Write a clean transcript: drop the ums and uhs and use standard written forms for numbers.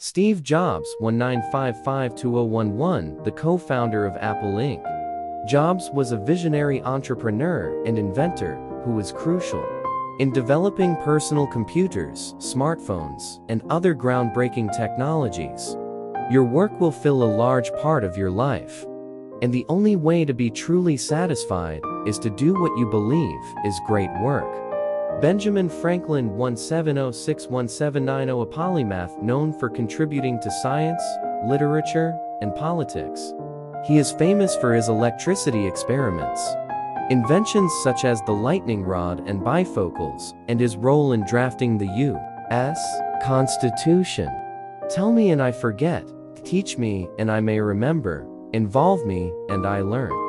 Steve Jobs, 1955-2011, the co-founder of Apple Inc. Jobs was a visionary entrepreneur and inventor who was crucial in developing personal computers, smartphones, and other groundbreaking technologies. Your work will fill a large part of your life, and the only way to be truly satisfied is to do what you believe is great work. Benjamin Franklin, 1706-1790, a polymath known for contributing to science, literature, and politics. He is famous for his electricity experiments, inventions such as the lightning rod and bifocals, and his role in drafting the U.S. Constitution. Tell me and I forget, teach me and I may remember, involve me and I learn.